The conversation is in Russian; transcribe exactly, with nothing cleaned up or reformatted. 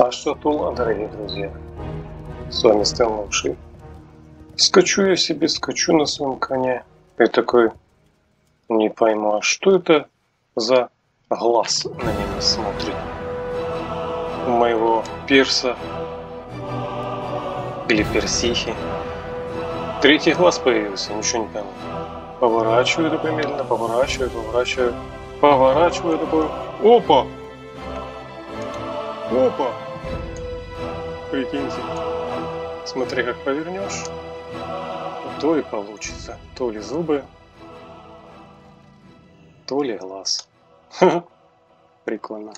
Аштатул, дорогие друзья, с вами Сталмуши. Скачу я себе, скачу на своем коне, и такой, не пойму, а что это за глаз на меня смотрит? У моего перса или персихи третий глаз появился, ничего не пойму. Поворачиваю такой медленно, поворачиваю, поворачиваю, поворачиваю такой, опа! Опа! Прикиньте, смотри, как повернешь, то и получится. То ли зубы, то ли глаз. Прикольно.